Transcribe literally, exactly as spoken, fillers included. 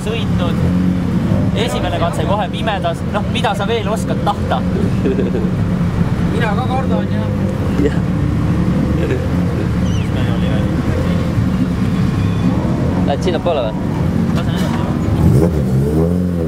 on sõitnud, esimene katse kohe pimedas, noh, mida sa veel oskad tahta? Mina ka kardan, jah. Mis meil oli veel? Lähed sinna poole või? Lasen edasi, jah.